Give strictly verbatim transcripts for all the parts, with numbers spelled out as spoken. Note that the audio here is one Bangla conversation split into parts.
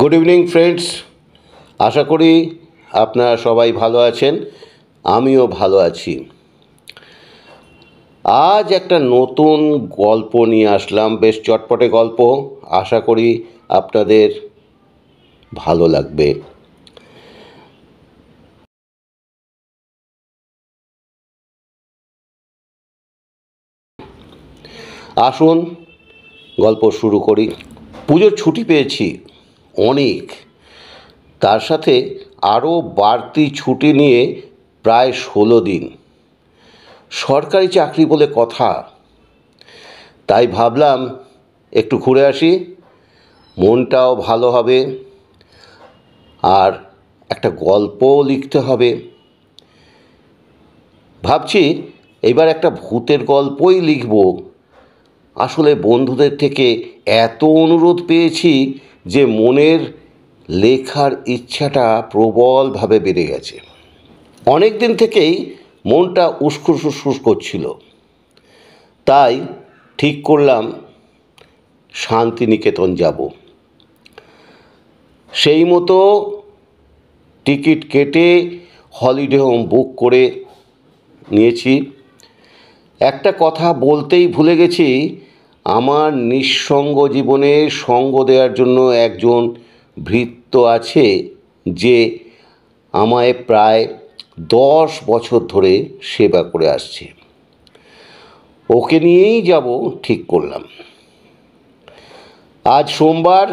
गुड इवनिंग फ्रेंड्स, आशा करी आपनारा सबाई भालो आछेन। आमियो भालो आछि। आज एक नतून गल्प निये आसलाम, बेश चटपटे गल्प। आशा करी आपनादेर भालो लागबे। आसुन गल्प शुरू करी। पुजोर छुट्टी पेयेछि अनेक, तार साथे आरो बाड़ती छुट्टी निये प्राय षोलो दिन। सरकारी चाकरी बोले कथा, ताई भाबलाम एकटू घुरे आसि, मनटाओ भालो हबे आर एकटा गल्पो लिखते हबे। भाबछि एबार एकटा भूतेर गल्पोई लिखबो। आसले बंधुदेर थेके एतो अनुरोध पेयेछि जे मोनेर लेखार इच्छाटा प्रबल भावे बेड़े गेछे। अनेक दिन थेकेई मोनटा उस्कुस उस्कुस करछिलो। ताई ठीक करलाम शांतिनिकेतन जाबो। सेई मतो टिकिट केटे हलिडे होम बुक करे नियेछि। एकटा कथा बोलतेई भुले गेछि, आमार निःसंग जीवने संग देওয়ার জন্য একজন ভৃত্য আছে যে আমায় প্রায় দশ বছর ধরে সেবা করে আসছে। ওকে নিয়েই যাব ঠিক করলাম। আজ সোমবার,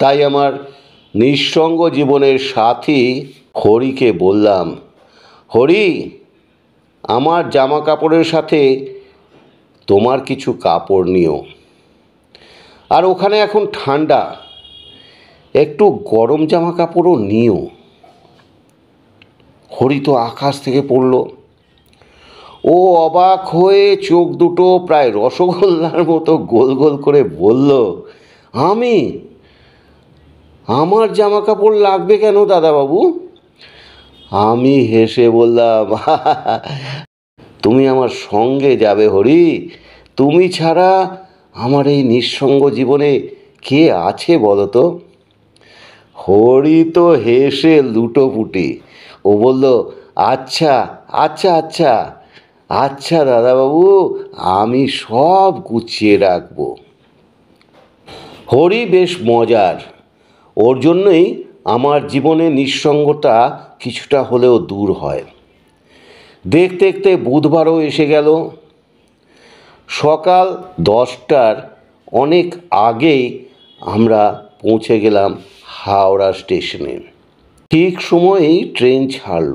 তাই আমার নিঃসঙ্গ জীবনের সাথী হরিকে বললাম, হরি আমার জামা কাপড়ের সাথে তোমার কিছু কাপড় নিও। আর ওখানে এখন ঠান্ডা, একটু গরম জামা কাপড়ও নিও। হরি তো আকাশ থেকে পড়ল। ও অবাক হয়ে চোখ দুটো প্রায় রসগোল্লার মতো গোল গোল করে বলল, আমি? আমার জামা কাপড় লাগবে কেন দাদাবাবু? আমি হেসে বললাম, তুমি আমার সঙ্গে যাবে হরি। তুমি ছাড়া আমার এই নিঃসঙ্গ জীবনে কে আছে বলো তো? হরি তো হেসে লুটোপুটি। ও বলল, আচ্ছা আচ্ছা আচ্ছা আচ্ছা দাদাবাবু, আমি সব গুছিয়ে রাখব। হরি বেশ মজার। ওর জন্যই আমার জীবনে নিঃসঙ্গতা কিছুটা হলেও দূর হয়। দেখতে দেখতে বুধবারও এসে গেল। সকাল দশটার অনেক আগেই আমরা পৌঁছে গেলাম হাওড়া স্টেশনে। ঠিক সময়েই ট্রেন ছাড়ল।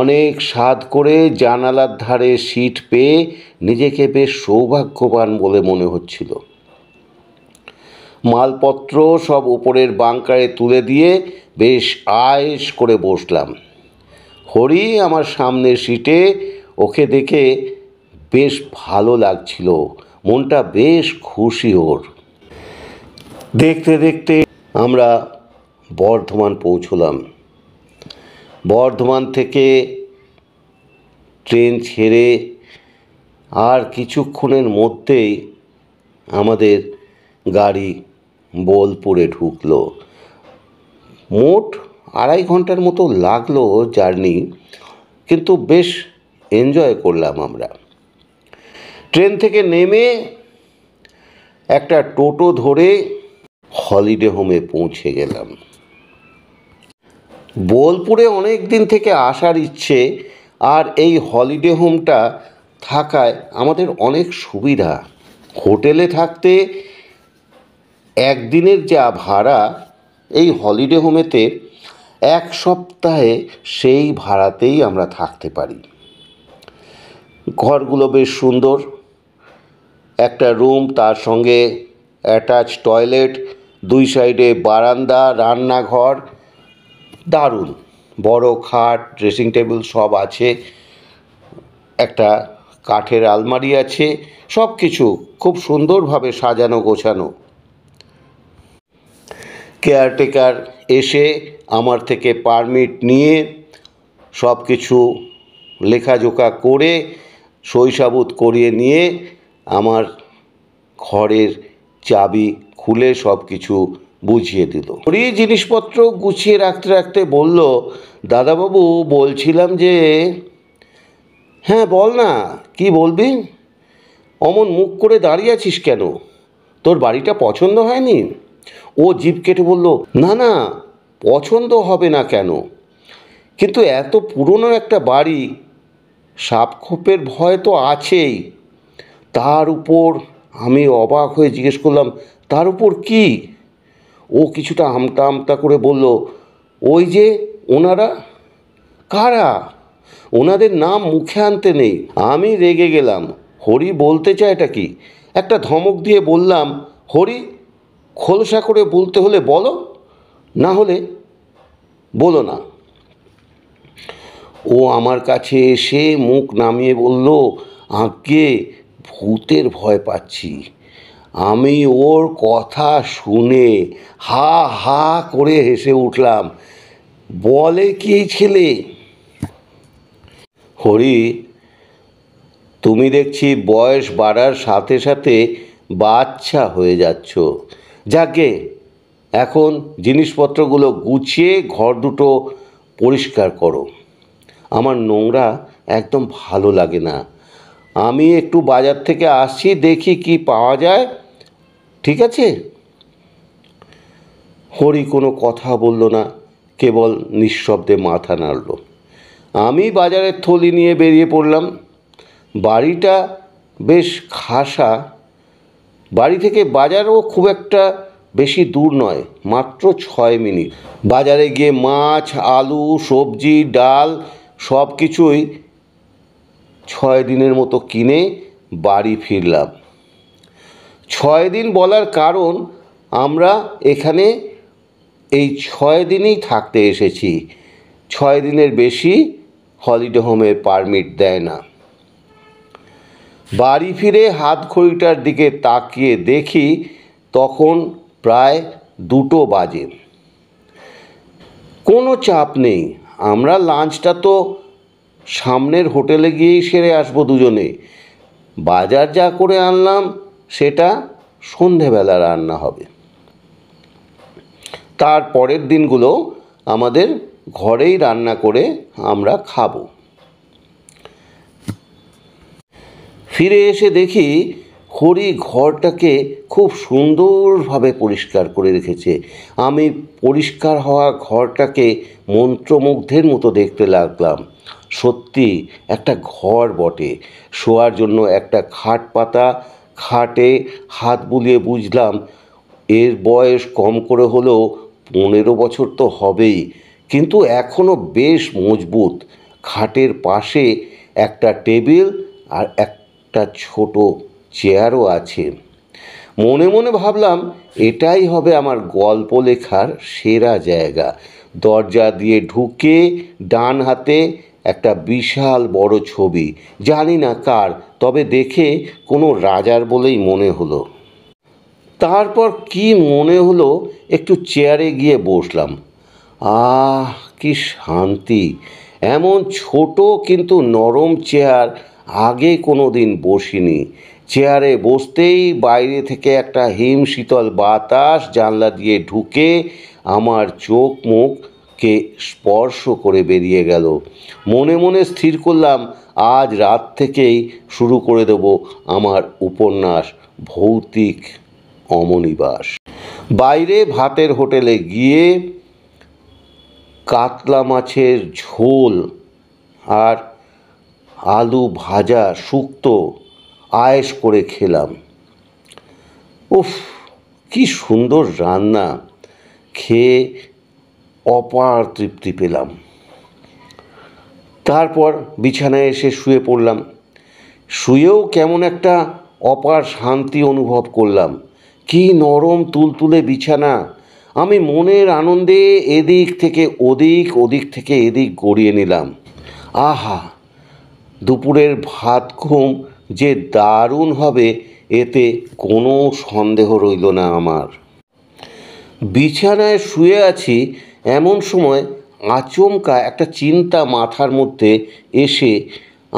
অনেক সাধ করে জানালার ধারে সিট পেয়ে নিজেকে বেশ সৌভাগ্যবান বলে মনে হচ্ছিল। মালপত্র সব উপরের বাংকারে তুলে দিয়ে বেশ আয়েশ করে বসলাম। হরি আমার সামনের সিটে। ওকে দেখে বেশ ভালো লাগছিল, মনটা বেশ খুশি ওর। দেখতে দেখতে আমরা বর্ধমান পৌঁছলাম। বর্ধমান থেকে ট্রেন ছেড়ে আর কিছুক্ষণের মধ্যেই আমাদের গাড়ি বোলপুরে ঢুকল। মোট আড়াই ঘন্টার মতো লাগলো জার্নি, কিন্তু বেশ এনজয় করলাম আমরা। ট্রেন থেকে নেমে একটা টোটো ধরে হলিডে হোমে পৌঁছে গেলাম। বোলপুরে অনেক দিন থেকে আসার ইচ্ছে, আর এই হলিডে হোমটা থাকায় আমাদের অনেক সুবিধা। হোটেলে থাকতে একদিনের যা ভাড়া, এই হলিডে হোমেতে এক সপ্তাহে সেই ভাড়াতেই আমরা থাকতে পারি। ঘরগুলো বেশ সুন্দর। একটা রুম, তার সঙ্গে অ্যাটাচ টয়লেট, দুই সাইডে বারান্দা, রান্নাঘর, দারুণ বড় খাট, ড্রেসিং টেবিল সব আছে। একটা কাঠের আলমারি আছে। সব কিছু খুব সুন্দরভাবে সাজানো গোছানো। কেয়ারটেকার এসে আমার থেকে পারমিট নিয়ে সব কিছু লেখাজোখা করে সইসাবুত করিয়ে নিয়ে আমার ঘরের চাবি খুলে সব কিছু বুঝিয়ে দিল। ওই জিনিসপত্র গুছিয়ে রাখতে রাখতে বলল, দাদাবাবু বলছিলাম যে। হ্যাঁ বল না, কি বলবি? অমন মুখ করে দাঁড়িয়ে আছিস কেন? তোর বাড়িটা পছন্দ হয়নি? ও জিভ কেটে বলল, না না পছন্দ হবে না কেন, কিন্তু এত পুরনো একটা বাড়ি সাপখোপের ভয় তো আছেই। তার উপর আমি অবাক হয়ে জিজ্ঞেস করলাম, তার উপর কি? ও কিছুটা আমতা আমতা করে বলল, ওই যে ওনারা। কারা? ওনাদের নাম মুখে আনতে নেই। আমি রেগে গেলাম, হরি বলতে চায় এটা কি? একটা ধমক দিয়ে বললাম, হরি খোলসা করে বলতে হলে বলো, না হলে বলো না। ও আমার কাছে এসে মুখ নামিয়ে বলল, আগে ভূতের ভয় পাচ্ছি। আমি ওর কথা শুনে হা হা করে হেসে উঠলাম। বলে কি এই ছেলে? হরি, তুমি দেখছি বয়স বাড়ার সাথে সাথে বাচ্চা হয়ে যাচ্ছ। যাকে এখন জিনিসপত্রগুলো গুছিয়ে ঘর দুটো পরিষ্কার করো। আমার নোংরা একদম ভালো লাগে না। আমি একটু বাজার থেকে আসছি, দেখি কি পাওয়া যায়, ঠিক আছে? হরি কোনো কথা বলল না, কেবল নিঃশব্দে মাথা নাড়ল। আমি বাজারের থলি নিয়ে বেরিয়ে পড়লাম। বাড়িটা বেশ খাসা, বাড়ি থেকে বাজারও খুব একটা বেশি দূর নয়, মাত্র ছয় মিনিট। বাজারে গিয়ে মাছ, আলু, সবজি, ডাল সব কিছুই ছয় দিনের মতো কিনে বাড়ি ফিরলাম। ছয় দিন বলার কারণ আমরা এখানে এই ছয় দিনই থাকতে এসেছি। ছয় দিনের বেশি হলিডে হোমের পারমিট দেয় না। বাড়ি ফিরে হাত ঘড়িটার দিকে তাকিয়ে দেখি তখন প্রায় দুটো বাজে। কোনো চাপ নেই, আমরা লাঞ্চটা তো সামনের হোটেলে গিয়েই সেরে আসবো দুজনে। বাজার যা করে আনলাম সেটা সন্ধেবেলা রান্না হবে। তার পরের দিনগুলো আমাদের ঘরেই রান্না করে আমরা খাবো। ফিরে এসে দেখি হরি ঘরটাকে খুব সুন্দরভাবে পরিষ্কার করে রেখেছে। আমি পরিষ্কার হওয়া ঘরটাকে মন্ত্রমুগ্ধের মতো দেখতে লাগলাম। সত্যি একটা ঘর বটে। শোয়ার জন্য একটা খাট পাতা, খাটে হাত বুলিয়ে বুঝলাম এর বয়স কম করে হলেও পনেরো বছর তো হবেই, কিন্তু এখনও বেশ মজবুত। খাটের পাশে একটা টেবিল আর একটা ছোট চেয়ারও আছে। মনে মনে ভাবলাম এটাই হবে আমার গল্প লেখার সেরা জায়গা। দরজা দিয়ে ঢুকে ডান হাতে একটা বিশাল বড় ছবি, জানি না কার, তবে দেখে কোনো রাজার বলেই মনে হলো। তারপর কি মনে হলো একটু চেয়ারে গিয়ে বসলাম। আহ কি শান্তি! এমন ছোট কিন্তু নরম চেয়ার আগে কোনো দিন বসিনি। চেয়ারে বসতেই বাইরে থেকে একটা হিম শীতল বাতাস জানলা দিয়ে ঢুকে আমার চোখ মুখকে স্পর্শ করে বেরিয়ে গেল। মনে মনে স্থির করলাম আজ রাত থেকেই শুরু করে দেব আমার উপন্যাস ভৌতিক অমনিবাস। বাইরে ভাতের হোটেলে গিয়ে কাতলা মাছের ঝোল আর আলু ভাজা শুক্তো আয়েশ করে খেলাম। উফ কি সুন্দর রান্না! খেয়ে অপার তৃপ্তি পেলাম। তারপর বিছানায় এসে শুয়ে পড়লাম। শুয়েও কেমন একটা অপার শান্তি অনুভব করলাম। কি নরম তুলতুলে বিছানা! আমি মনের আনন্দে এদিক থেকে ওদিক, ওদিক থেকে এদিক গড়িয়ে নিলাম। আহা, দুপুরের ভাত ঘুম যে দারুণ হবে এতে কোনো সন্দেহ রইল না আমার। বিছানায় শুয়ে আছি এমন সময় আচমকা একটা চিন্তা মাথার মধ্যে এসে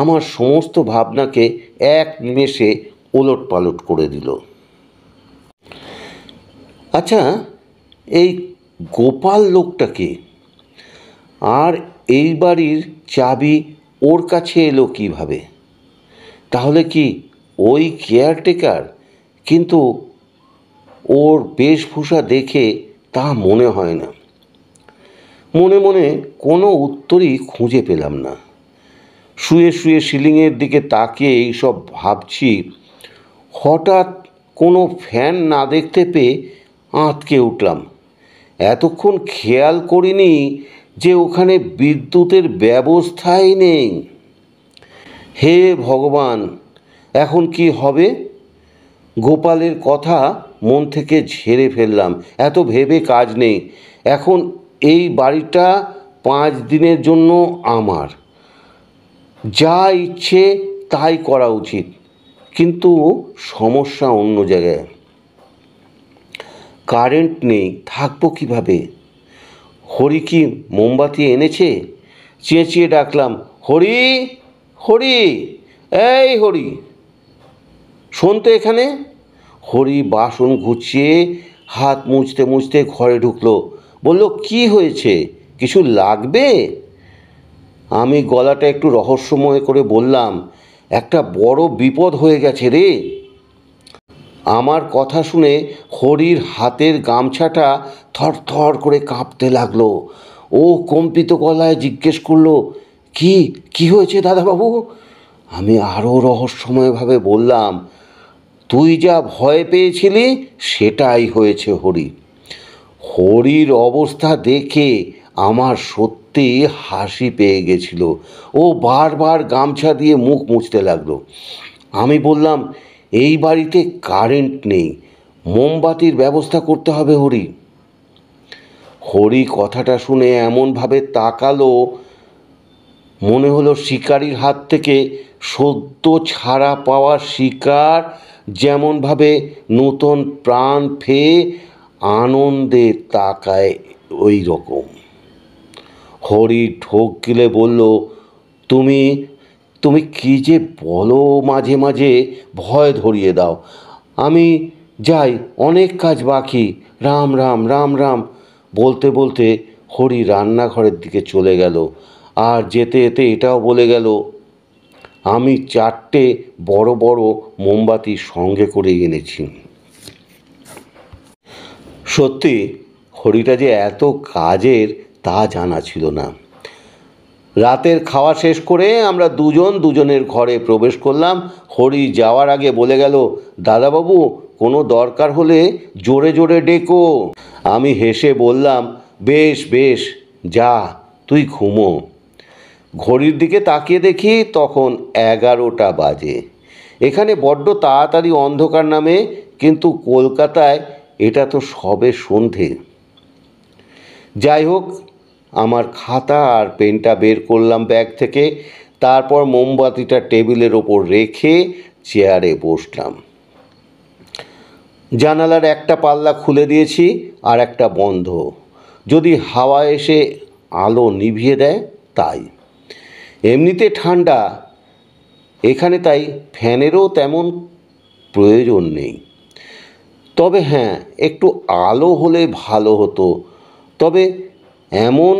আমার সমস্ত ভাবনাকে এক নিমেষে ওলট পালট করে দিল। আচ্ছা, এই গোপাল লোকটাকে, আর এই বাড়ির চাবি ওর কাছে এলো কীভাবে? তাহলে কি ওই কেয়ারটেকার? কিন্তু ওর বেশভূষা দেখে তা মনে হয় না। মনে মনে কোনো উত্তরই খুঁজে পেলাম না। শুয়ে শুয়ে সিলিংয়ের দিকে তাকিয়ে এইসব ভাবছি, হঠাৎ কোনো ফ্যান না দেখতে পেয়ে আঁতকে উঠলাম। এতক্ষণ খেয়াল করিনি যে ওখানে বিদ্যুতের ব্যবস্থাই নেই। হে ভগবান, এখন কি হবে? গোপালের কথা মন থেকে ঝেড়ে ফেললাম, এত ভেবে কাজ নেই। এখন এই বাড়িটা পাঁচ দিনের জন্য আমার, যা ইচ্ছে তাই করা উচিত। কিন্তু সমস্যা অন্য জায়গায়, কারেন্ট নেই, থাকবো কীভাবে? হরি কি মোমবাতি এনেছে? চেঁচিয়ে ডাকলাম, হরি হরি, এই হরি, শুনতে এখানে। হরি বাসন গুছিয়ে হাত মুছতে মুছতে ঘরে ঢুকলো, বলল, কি হয়েছে, কিছু লাগবে? আমি গলাটা একটু রহস্যময় করে বললাম, একটা বড় বিপদ হয়ে গেছে রে। আমার কথা শুনে হরির হাতের গামছাটা থরথর করে কাঁপতে লাগলো। ও কম্পিত গলায় জিজ্ঞেস করলো, কি কি হয়েছে দাদাবাবু? আমি আরও রহস্যময়ভাবে বললাম, তুই যা ভয় পেয়েছিলি সেটাই হয়েছে হরি। হরির অবস্থা দেখে আমার সত্যি হাসি পেয়ে গেছিল। ও বারবার গামছা দিয়ে মুখ মুছতে লাগলো। আমি বললাম, এই বাড়িতে কারেন্ট নেই, মোমবাতির ব্যবস্থা করতে হবে হরি। হরি কথাটা শুনে এমনভাবে তাকালো, মনে হলো শিকারির হাত থেকে সদ্য ছাড়া পাওয়া শিকার যেমনভাবে নূতন প্রাণ পেয়ে আনন্দে তাকায় ওই রকম। হরি ঢোক গিলে বলল, তুমি তুমি কি যে বলো, মাঝে মাঝে ভয় ধরিয়ে দাও। আমি যাই, অনেক কাজ বাকি, রাম রাম রাম রাম। বলতে বলতে হরি রান্নাঘরের দিকে চলে গেল, আর যেতে যেতে এটাও বলে গেল, আমি চারটে বড় বড় মোমবাতি সঙ্গে করে এনেছি। সত্যি হরিটা যে এত কাজের তা জানা ছিল না। রাতের খাওয়া শেষ করে আমরা দুজন দুজনের ঘরে প্রবেশ করলাম। হরি যাওয়ার আগে বলে গেল, দাদাবাবু কোনো দরকার হলে জোরে জোরে ডেকো। আমি হেসে বললাম, বেশ বেশ, যা তুই ঘুমো। ঘড়ির দিকে তাকিয়ে দেখি তখন এগারোটা বাজে। এখানে বড্ড তাড়াতাড়ি অন্ধকার নামে, কিন্তু কলকাতায় এটা তো সবে সন্ধে। যাই হোক, আমার খাতা আর পেনটা বের করলাম ব্যাগ থেকে, তারপর মোমবাতিটা টেবিলের ওপর রেখে চেয়ারে বসলাম। জানালার একটা পাল্লা খুলে দিয়েছি, আর একটা বন্ধ, যদি হাওয়া এসে আলো নিভিয়ে দেয় তাই। এমনিতে ঠান্ডা এখানে, তাই ফ্যানেরও তেমন প্রয়োজন নেই। তবে হ্যাঁ, একটু আলো হলে ভালো হতো। তবে এমন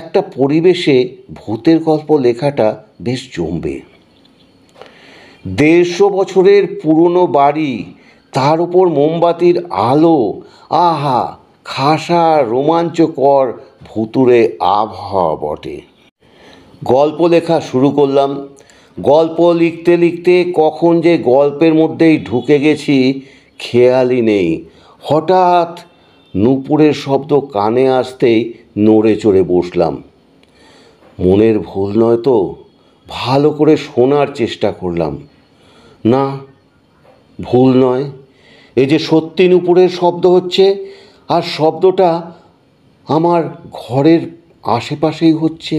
একটা পরিবেশে ভূতের গল্প লেখাটা বেশ জমবে। দেড়শো বছরের পুরনো বাড়ি, তার উপর মোমবাতির আলো, আহা খাসা রোমাঞ্চকর ভুতুরে আবহাওয়া বটে। গল্প লেখা শুরু করলাম। গল্প লিখতে লিখতে কখন যে গল্পের মধ্যেই ঢুকে গেছি খেয়ালই নেই। হঠাৎ নুপুরের শব্দ কানে আসতেই নড়ে চড়ে বসলাম। মনের ভুল নয় তো? ভালো করে শোনার চেষ্টা করলাম, না ভুল নয়, এ যে সত্যি নুপুরের শব্দ হচ্ছে। আর শব্দটা আমার ঘরের আশেপাশেই হচ্ছে।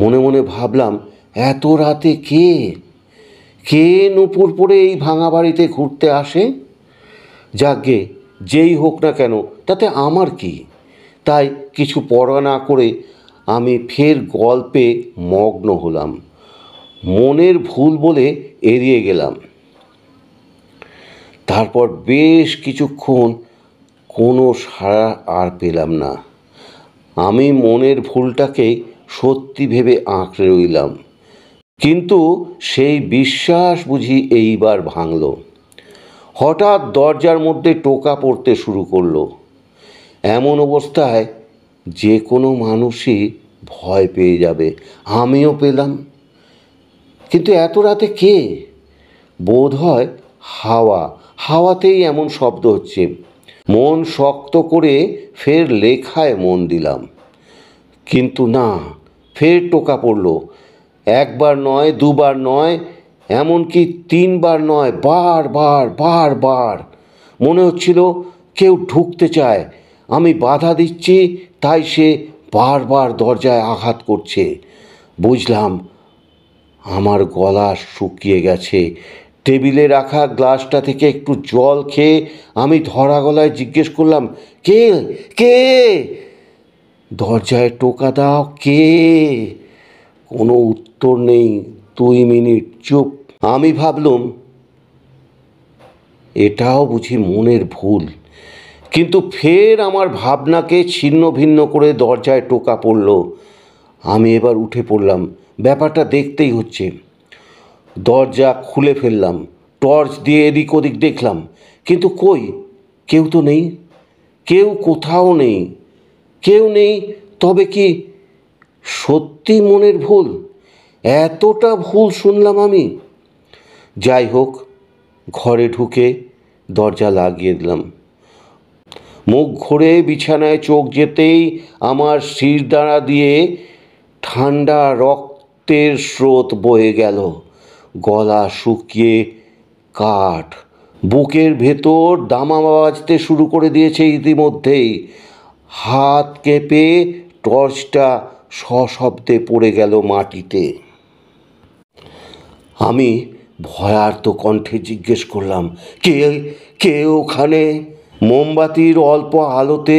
মনে মনে ভাবলাম, এত রাতে কে কে নুপুর পরে এই ভাঙা বাড়িতে ঘুরতে আসে? যাকগে, যেই হোক না কেন তাতে আমার কি। তাই কিছু পড়া না করে আমি ফের গল্পে মগ্ন হলাম, মনের ভুল বলে এড়িয়ে গেলাম। তারপর বেশ কিছুক্ষণ कोनो साड़ा आर पेलाम ना। आमी मोनेर भूलटाके सत्यि भेबे आँकड़े रइलाम, किन्तु सेई विश्वास बुझी एइबार भांगलो। हठात् दरजार मध्य टोका पड़ते शुरू करलो। एमन अवस्थाय जे कोनो मानुषी भय पेये जाबे, आमिओ पेलाम। किन्तु एत राते के? बोध हय हावा। हावातेई एमन शब्द हच्छे। मन शक्त करे फेर लेखाय मन दिलाम, किन्तु ना, फेर टोका पड़लो। एक बार नय, दुबार नय, एमनकि तीन बार नय, बार बार बार बार। मने हच्छिलो केउ ढुकते चाय, आमी बाधा दिच्छि, ताई से बार बार दरजाय आघात करछे। बुझलाम आमार गला शुकिये गेछे। टेबिले रखा ग्लासटा थेके एकटू जल खेये आमी धरा गलाय जिज्ञेस करलाम, के के? दरजाय टोका दाओ, के? कोनो उत्तर नहीं। दुई मिनिट चुप। आमी भाबलुम एटाओ बुझी मनेर भूल, किन्तु फेर आमार भावना के छिन्न भिन्न करे दरजाय टोका पड़लो। आमी एबार उठे पड़लाम, ब्यापारटा देखतेई होच्छे। दरजा खुले फेललाम, टर्च दिये एदिक ओदिक देखलाम, किन्तु कोई केउ तो नेई। केउ कोथाओ नेई, केउ नेई। तबे कि सत्यि मनेर भूल? एतटा भूल शुनलाम आमी। जाई होक, घरे ढुके दरजा लागिये दिलाम। मुख घुरे बिछानाय चोख जेतेई आमार शिर दाड़ा दिये ठांडा रक्तेर स्रोत बये गेल। गला शुकिये काठ। बुकेर भेतर दामा बाजते शुरू करे दियेछे इतिमध्येई। हाथ केंपे टर्चटा सशब्दे पड़े गेल माटिते। आमी भयार्त कण्ठे जिज्ञेस करलाम, के के ओखाने? मोमबातिर अल्प आलोते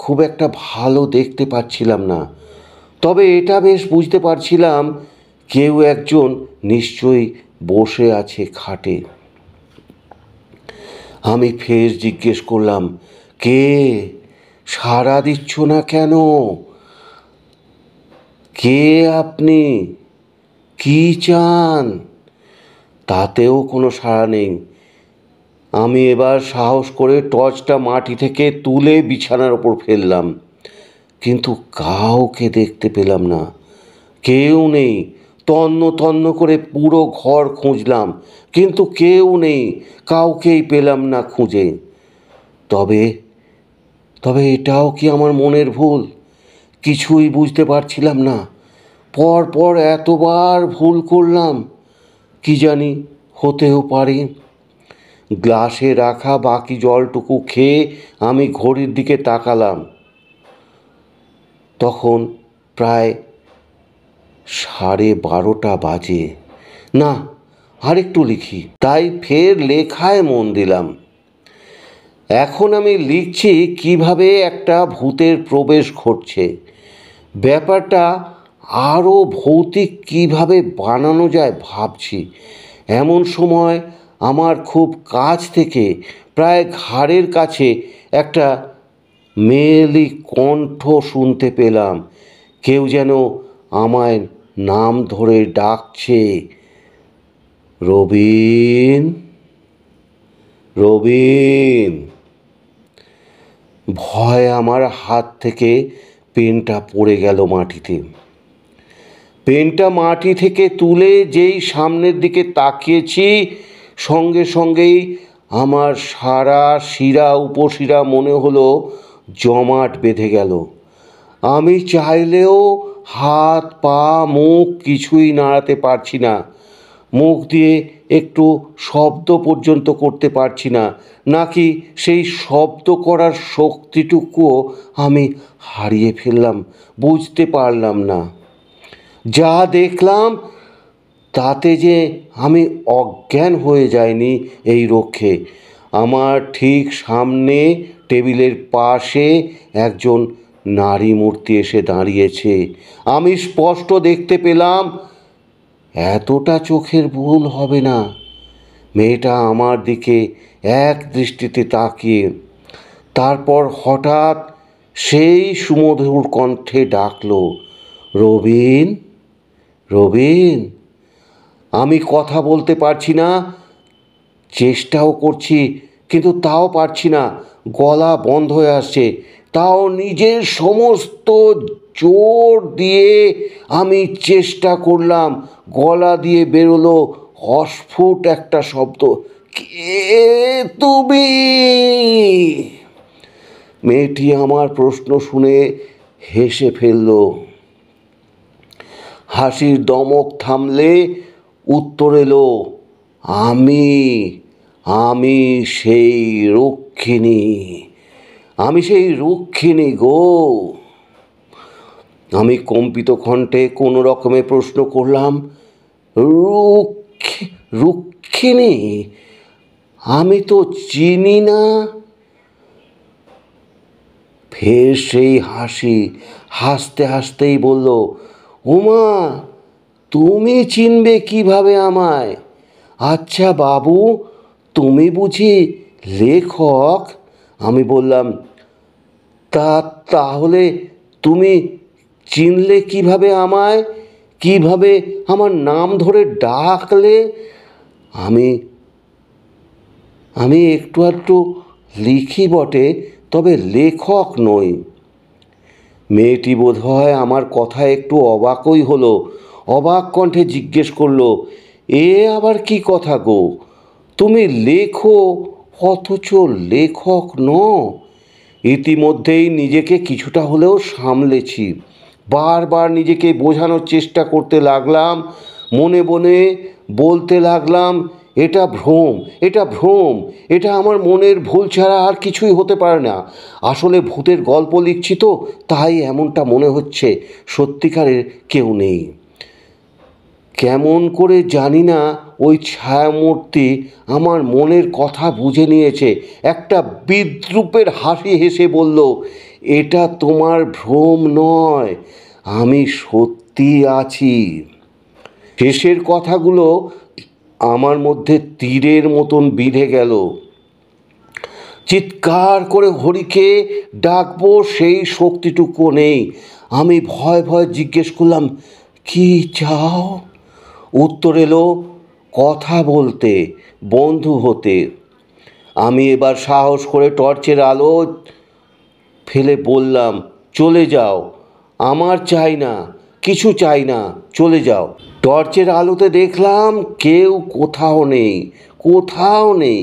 खूब एकटा भालो देखते पाच्छिलाम ना, तबे एटा बेश बुझते पारछिलाम केउ एकजन निश्चयई बसे आछे खाटे। आमी फेर जिज्ञेस करलाम, के? साड़ा दिच्छ ना केन? के आपनी? की चान? तातेओ कोनो साड़ा नेই। आमी एबार साहस करे टर्चटा माटी थेके तुले बिछानार ओपर फेललाम, किन्तु काउके देखते पेलाम ना, केउ नेই। तन्न तन्न करे पुरो घर खुंजलाम, किन्तु केउ नेই, काउकेई पेलाम ना खुंजे। तबे तबे एटाओ कि आमार मनेर भूल? किछुई बुझते पारछिलाम ना। पर पर एतबार भूल करलाम, कि जानि होतेओ पारे। ग्लासे रखा बाकी जलटुकू खेये आमी घड़िर दिके ताकालाम। तखन प्राय साढ़े बारोटा बाजे। ना, आरेकटू लिखी। ताई फेर लेखाय मन दिलाम। एखोन आमी लिखछि किभाबे एकटा भूतेर प्रवेश घटछे। ब्यापारटा आरो भौतिक किभाबे बानानो जाय भाबछि। एमन समय आमार खूब काछ थेके प्राय घाड़ेर काछे एकटा मेलि कण्ठ शुनते पेलाम। केउ जेन आमाय नाम धरे डाकछे, रबिन, रबिन। भय आमार हाथ थेके पेनटा पड़े गेल माटिते। पेनटा माटी थेके तुले जेई सामनेर दिके ताकियेछि संगे संगेई आमार सारा शिरा उपशिरा मने हलो जमाट बेधे गेल। आमी चाइलेओ हाथ पा मुख किछुई नाड़ाते पारछि ना। मुख दिये एकटू शब्द पर्यन्त करते पारछि ना, नाकि सेई शब्द करार शक्तिटुकुओ आमी हारिये फेललाम। बुझते पारलाम ना जा देखलाम ताते जे आमी अज्ञान होये जाइनि एई रक्षे। आमार ठीक सामने टेबिलेर पाशे एकजन नारी मूर्ति एसे दाड़ियेछे। आमी स्पष्ट देखते पेलाम, एतटा चोखेर भूल होबे ना। मेयेटा आमार दिके एक दृष्टिते ताकिये তারপর হঠাৎ সেই সুমধুর কণ্ঠে ডাকল, রবিন, রবিন। আমি কথা বলতে পারছি না, চেষ্টাও করছি কিন্তু তাও পারছি না, গলা বন্ধ হয়ে আসছে। তাও নিজের সমস্ত জোর দিয়ে আমি চেষ্টা করলাম, গলা দিয়ে বেরোলো অস্ফুট একটা শব্দ, কে তুমি? মেয়েটি আমার প্রশ্ন শুনে হেসে ফেলল। হাসির দমক থামলে উত্তর এলো, আমি আমি সেই রক্ষিণী, আমি সেই রক্ষিণী গো। আমি কম্পিত কণ্ঠে কোনো রকমে প্রশ্ন করলাম, রক্ষিণী? আমি তো চিনি না। ফের সেই হাসি, হাসতে হাসতেই বলল, ওমা, তুমি চিনবে কিভাবে আমায়? আচ্ছা বাবু, তুমি বুঝি লেখক? আমি বললাম, তা তাহলে তুমি চিনলে কিভাবে আমায়? কিভাবে আমার নাম ধরে ডাকলে? আমি আমি একটু একটু লিখি বটে, তবে লেখক নই। মেয়েটি বোধহয় আমার কথা একটু অবাকই হলো, অবাক কণ্ঠে জিজ্ঞেস করলো, এ আবার কি কথা গো, তুমি লেখো অথচ লেখক নও? ইতিমধ্যেই নিজেকে কিছুটা হলেও সামলেছি, বারবার নিজেকে বোঝানোর চেষ্টা করতে লাগলাম, মনে মনে বলতে লাগলাম, এটা ভ্রম, এটা ভ্রম, এটা আমার মনের ভুল ছাড়া আর কিছুই হতে পারে না। আসলে ভূতের গল্প লিখছি তো, তাই এমনটা মনে হচ্ছে, সত্যিকারের কেউ নেই। কেমন করে জানি না ওই ছায়ামূর্তি আমার মনের কথা বুঝে নিয়েছে, একটা বিদ্রূপের হাসি হেসে বলল, এটা তোমার ভ্রম নয়, আমি সত্যি আছি। শেষের কথাগুলো আমার মধ্যে তীরের মতন বিঁধে গেল। চিৎকার করে হরিকে ডাকবো সেই শক্তিটুকু নেই। আমি ভয় ভয় জিজ্ঞেস করলাম, কি চাও? উত্তর এলো, কথা বলতে, বন্ধু হতে। আমি এবার সাহস করে টর্চের আলো ফেলে বললাম, চলে যাও, আমার চাই না, কিছু চাই না, চলে যাও। টর্চের আলোতে দেখলাম কেউ কোথাও নেই, কোথাও নেই।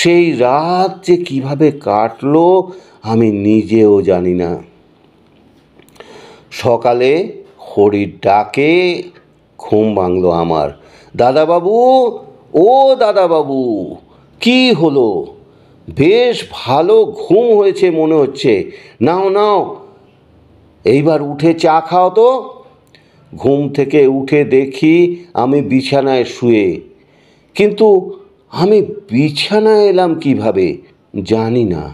সেই রাত যে কীভাবে কাটলো আমি নিজেও জানি না। সকালে হরির ডাকে ঘুম ভাঙল আমার। দাদাবাবু, ও দাদাবাবু, কি হলো? বেশ ভালো ঘুম হয়েছে মনে হচ্ছে, নাও নাও, এইবার উঠে চা খাও তো। ঘুম থেকে উঠে দেখি আমি বিছানায় শুয়ে, কিন্তু আমি বিছানায় এলাম কিভাবে জানি না।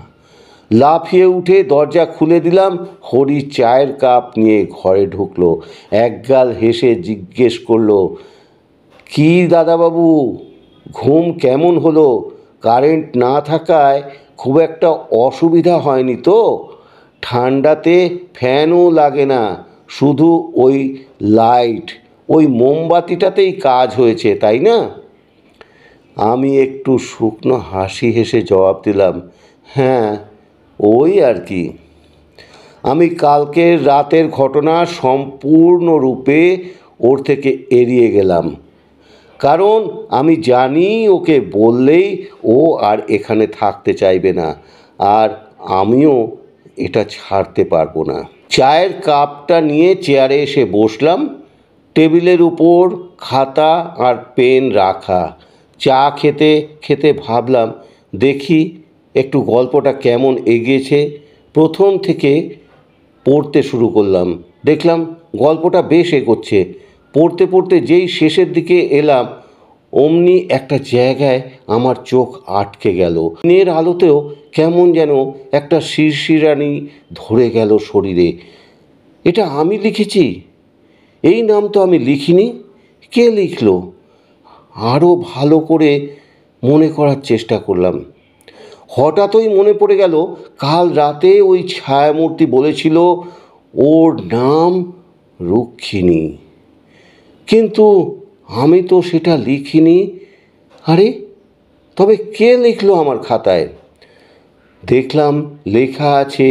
লাফিয়ে উঠে দরজা খুলে দিলাম, হরি চায়ের কাপ নিয়ে ঘরে ঢুকলো, একগাল হেসে জিজ্ঞেস করলো, কি দাদাবাবু, ঘুম কেমন হলো? কারেন্ট না থাকায় খুব একটা অসুবিধা হয়নি তো? ঠান্ডাতে ফ্যানও লাগে না, শুধু ওই লাইট, ওই মোমবাতিটাতেই কাজ হয়েছে, তাই না? আমি একটু শুকনো হাসি হেসে জবাব দিলাম, হ্যাঁ, ওই আর কি। আমি কালকের রাতের ঘটনা সম্পূর্ণরূপে ওর থেকে এড়িয়ে গেলাম, কারণ আমি জানি ওকে বললেই ও আর এখানে থাকতে চাইবে না, আর আমিও এটা ছাড়তে পারবো না। চায়ের কাপটা নিয়ে চেয়ারে এসে বসলাম। টেবিলের উপর খাতা আর পেন রাখা। চা খেতে খেতে ভাবলাম, দেখি একটু গল্পটা কেমন এগিয়েছে। প্রথম থেকে পড়তে শুরু করলাম, দেখলাম গল্পটা বেশ এগোচ্ছে। পড়তে পড়তে যেই শেষের দিকে এলাম, অমনি একটা জায়গায় আমার চোখ আটকে গেল। দিনের আলোতেও কেমন যেন একটা শিরশিরানি ধরে গেল শরীরে। এটা আমি লিখেছি? এই নাম তো আমি লিখিনি, কে লিখল? আরও ভালো করে মনে করার চেষ্টা করলাম। হঠাৎই মনে পড়ে গেল কাল রাতে ওই ছায়ামূর্তি বলেছিল ওর নাম রুক্ষিণী, কিন্তু আমি তো সেটা লিখিনি। আরে তবে কে লিখলো আমার খাতায়? দেখলাম লেখা আছে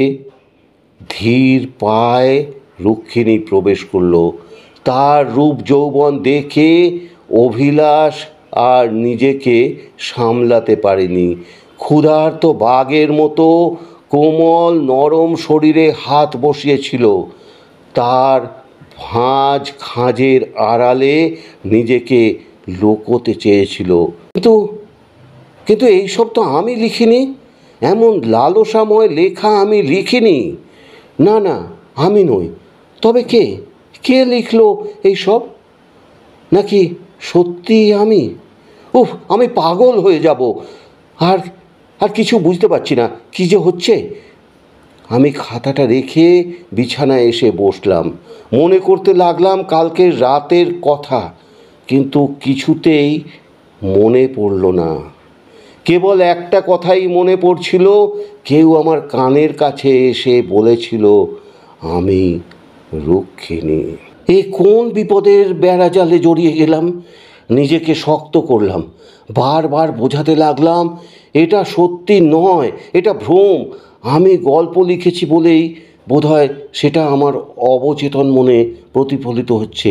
ধীর পায়ে রুক্ষিণী প্রবেশ করলো, তার রূপ যৌবন দেখে অভিলাষ আর নিজেকে সামলাতে পারেনি। ক্ষুধার্ত বাঘের মতো কোমল নরম শরীরে হাত বসিয়েছিল, তার ভাঁজ খাঁজের আড়ালে নিজেকে লুকোতে চেয়েছিল। কিন্তু কিন্তু এইসব তো আমি লিখিনি, এমন লালসাময় লেখা আমি লিখিনি। না না আমি নই, তবে কে কে লিখলো এইসব? নাকি সত্যিই আমি? উফ, আমি পাগল হয়ে যাব। আর আর কিছু বুঝতে পারছি না কি যে হচ্ছে। আমি খাতাটা রেখে বিছানায় এসে বসলাম, মনে করতে লাগলাম কালকে রাতের কথা, কিন্তু কিছুতেই মনে পড়ল না। কেবল একটা কথাই মনে পড়ছিল, কেউ আমার কানের কাছে এসে বলেছিল আমি রুক্ষিণী। এ কোন বিপদের বেড়াজালে জড়িয়ে গেলাম? নিজেকে শক্ত করলাম, বারবার বোঝাতে লাগলাম এটা সত্যি নয়, এটা ভ্রম। আমি গল্প লিখেছি বলেই বোধহয় সেটা আমার অবচেতন মনে প্রতিফলিত হচ্ছে,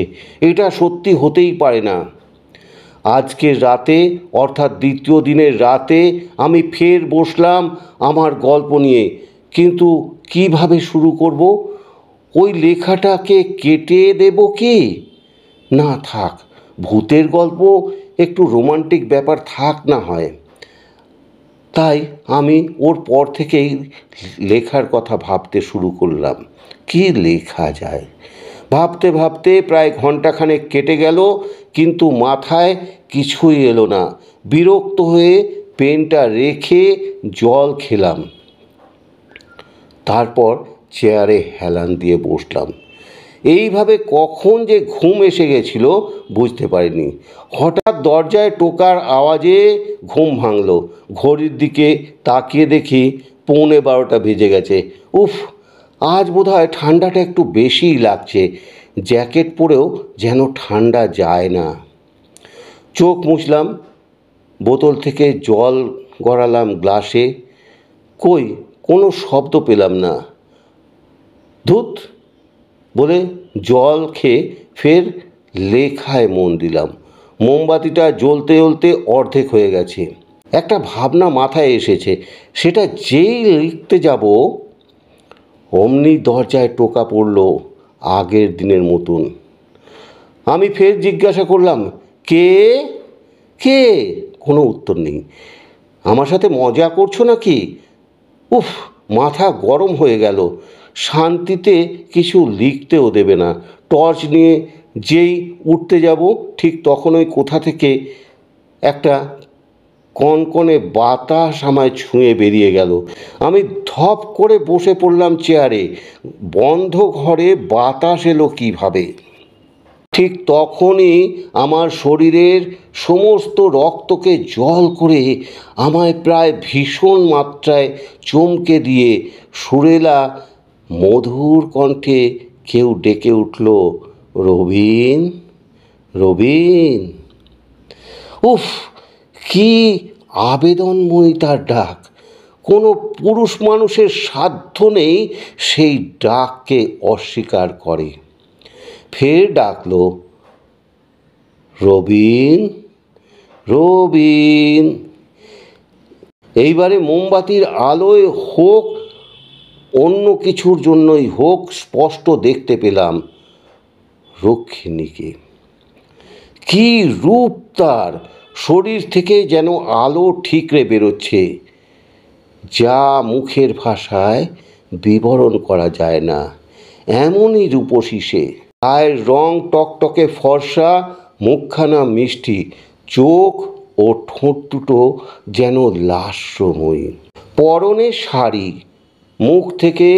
এটা সত্যি হতেই পারে না। আজকে রাতে অর্থাৎ দ্বিতীয় দিনের রাতে আমি ফের বসলাম আমার গল্প নিয়ে, কিন্তু কিভাবে শুরু করব? ওই লেখাটাকে কেটে দেব কি? না থাক, ভূতের গল্প একটু রোমান্টিক ব্যাপার থাক না হয়। তাই আমি ওর পর থেকেই লেখার কথা ভাবতে শুরু করলাম, কি লেখা যায়। ভাবতে ভাবতে প্রায় ঘন্টাখানেক কেটে গেল, কিন্তু মাথায় কিছুই এলো না। বিরক্ত হয়ে পেনটা রেখে জল খেলাম, তারপর চেয়ারে হেলান দিয়ে বসলাম। এইভাবে কখন যে ঘুম এসে গেছিল বুঝতে পারিনি। হঠাৎ দরজায় টোকার আওয়াজে ঘুম ভাঙল। ঘড়ির দিকে তাকিয়ে দেখি পৌনে বারোটা বেজে গেছে। উফ, আজ বোধহয় ঠান্ডাটা একটু বেশিই লাগছে, জ্যাকেট পরেও যেন ঠান্ডা যায় না। চোখ মুছলাম, বোতল থেকে জল গড়ালাম গ্লাসে, কই কোনো শব্দ পেলাম না। ধুত বলে জল খেয়ে ফের লেখায় মন দিলাম। মোমবাতিটা জ্বলতে জ্বলতে অর্ধেক হয়ে গেছে। একটা ভাবনা মাথায় এসেছে, সেটা যেই লিখতে যাব অমনি দরজায় টোকা পড়ল আগের দিনের মতন। আমি ফের জিজ্ঞাসা করলাম কে কে? কোনো উত্তর নেই। আমার সাথে মজা করছো নাকি? উফ, মাথা গরম হয়ে গেল, শান্তিতে কিছু লিখতেও দেবে না। টর্চ নিয়ে যেই উঠতে যাব ঠিক তখনই কোথা থেকে একটা কনকনে বাতাস আমায় ছুঁয়ে বেরিয়ে গেল। আমি ধপ করে বসে পড়লাম চেয়ারে। বন্ধ ঘরে বাতাস এলো কীভাবে? ঠিক তখনই আমার শরীরের সমস্ত রক্তকে জল করে আমায় প্রায় ভীষণ মাত্রায় চমকে দিয়ে সুরেলা মধুর কণ্ঠে কেউ ডেকে উঠল, রবিন, রবিন। উফ, কি আবেদনময়ী তার ডাক! কোনো পুরুষ মানুষের সাধ্য নেই সেই ডাককে অস্বীকার করে। ফের ডাকল, রবিন, রবিন। এইবারে মোমবাতির আলোয় হোক অন্য কিছুর জন্যই হোক, স্পষ্ট দেখতে পেলাম রুক্ষিণীকে। কি রূপ তার! শরীর থেকে যেন আলো ঠিকরে বেরোচ্ছে, যা মুখের ভাষায় বিবরণ করা যায় না। এমনই রূপসী সে। গায়ের রং টকটকে ফর্সা, মুখখানা মিষ্টি, চোখ ও ঠোঁট দুটো যেন লাস্যময়ী। পরনে শাড়ি, মুখ থেকে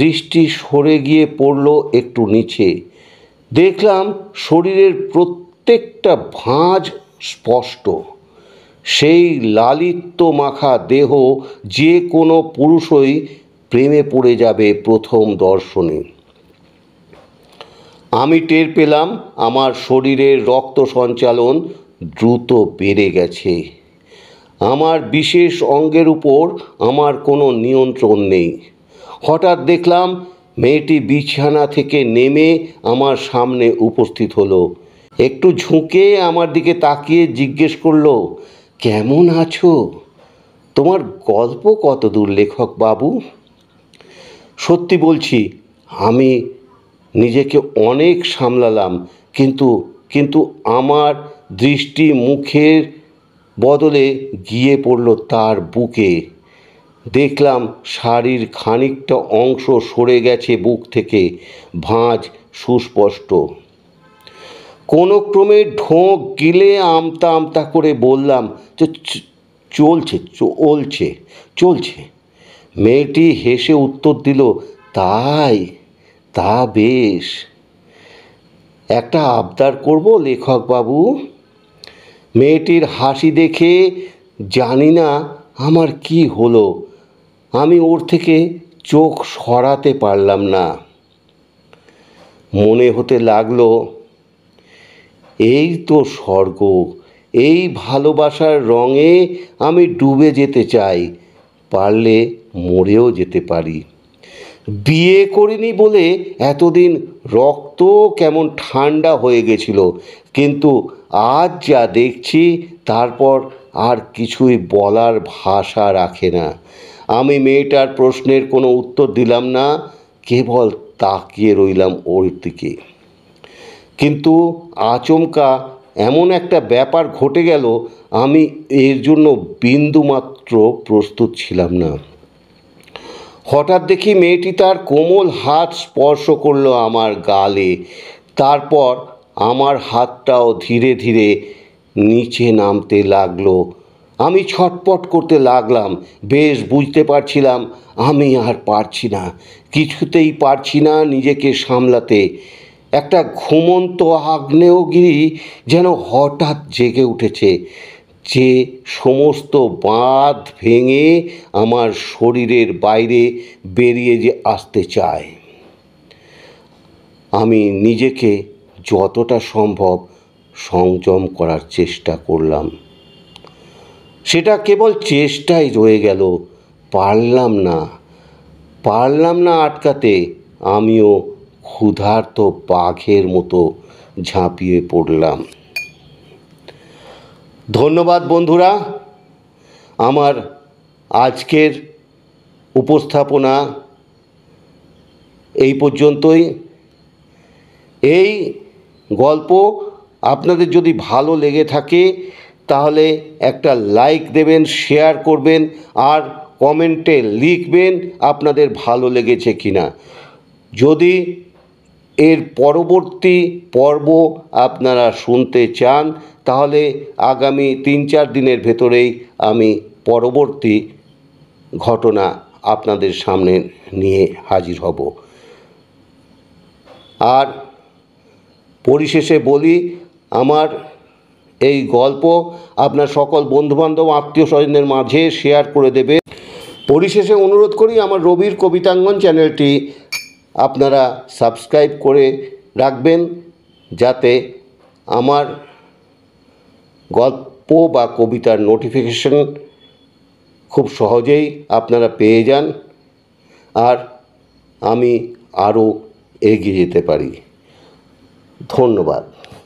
দৃষ্টি সরে গিয়ে পড়ল একটু নিচে। দেখলাম শরীরের প্রত্যেকটা ভাঁজ স্পষ্ট। সেই লালিত্য মাখা দেহ যে কোনো পুরুষই প্রেমে পড়ে যাবে প্রথম দর্শনে। আমি টের পেলাম আমার শরীরের রক্ত সঞ্চালন দ্রুত বেড়ে গেছে। আমার বিশেষ অঙ্গের উপর আমার কোনো নিয়ন্ত্রণ নেই। হঠাৎ দেখলাম মেয়েটি বিছানা থেকে নেমে আমার সামনে উপস্থিত হলো। একটু ঝুঁকে আমার দিকে তাকিয়ে জিজ্ঞেস করলো, কেমন আছো? তোমার গল্প কত দূর লেখক বাবু? সত্যি বলছি, আমি নিজেকে অনেক সামলালাম, কিন্তু কিন্তু আমার দৃষ্টি মুখের বদলে গিয়ে পড়ল তার বুকে। দেখলাম শাড়ির খানিকটা অংশ সরে গেছে বুক থেকে, ভাঁজ সুস্পষ্ট। কোনো ক্রমে ঢোক গিলে আমতা আমতা করে বললাম, চলছে চলছে চলছে। মেয়েটি হেসে উত্তর দিল, তাই? তা বেশ, একটা আবদার করব লেখকবাবু। মেয়েটির হাসি দেখে জানি না আমার কি হলো, আমি ওর থেকে চোখ সরাতে পারলাম না। মনে হতে লাগলো, এই তো স্বর্গ, এই ভালোবাসার রঙে আমি ডুবে যেতে চাই, পারলে মরেও যেতে পারি। বিয়ে করিনি বলে এতদিন রক্ত কেমন ঠান্ডা হয়ে গেছিল, কিন্তু আজ যা দেখছি তারপর আর কিছুই বলার ভাষা রাখে না। আমি মেয়েটার প্রশ্নের কোনো উত্তর দিলাম না, কেবল তাকিয়ে রইলাম ওর দিকে। কিন্তু আচমকা এমন একটা ব্যাপার ঘটে গেল, আমি এর জন্য বিন্দুমাত্র প্রস্তুত ছিলাম না। হঠাৎ দেখি মেয়েটি তার কোমল হাত স্পর্শ করল আমার গালে, তারপর আমার হাতটাও ধীরে ধীরে নিচে নামতে লাগলো। আমি ছটপট করতে লাগলাম, বেশ বুঝতে পারছিলাম আমি আর পারছি না, কিছুতেই পারছি না নিজেকে সামলাতে। একটা ঘুমন্ত আগ্নেয়গিরি যেন হঠাৎ জেগে উঠেছে, যে সমস্ত বাঁধ ভেঙে আমার শরীরের বাইরে বেরিয়ে যে আসতে চায়। আমি নিজেকে যতটা সম্ভব সংযম করার চেষ্টা করলাম, সেটা কেবল চেষ্টাই রয়ে গেল, পারলাম না পারলাম না আটকাতে। আমিও ক্ষুধার্ত বাঘের মতো ঝাঁপিয়ে পড়লাম। ধন্যবাদ বন্ধুরা, আমার আজকের উপস্থাপনা এই পর্যন্তই। এই গল্প আপনাদের যদি ভালো লেগে থাকে তাহলে একটা লাইক দেবেন, শেয়ার করবেন, আর কমেন্টে লিখবেন আপনাদের ভালো লেগেছে কিনা। যদি এর পরবর্তী পর্ব আপনারা শুনতে চান তাহলে আগামী তিন চার দিনের ভেতরেই আমি পরবর্তী ঘটনা আপনাদের সামনে নিয়ে হাজির হব। আর পরিশেষে বলি, আমার এই গল্প আপনার সকল বন্ধুবান্ধব আত্মীয় স্বজনের মাঝে শেয়ার করে দেবে। পরিশেষে অনুরোধ করি, আমার রবির কবিতাঙ্গন চ্যানেলটি আপনারা সাবস্ক্রাইব করে রাখবেন, যাতে আমার গল্প বা কবিতার নোটিফিকেশন খুব সহজেই আপনারা পেয়ে যান আর আমি আরও এগিয়ে যেতে পারি। ধন্যবাদ।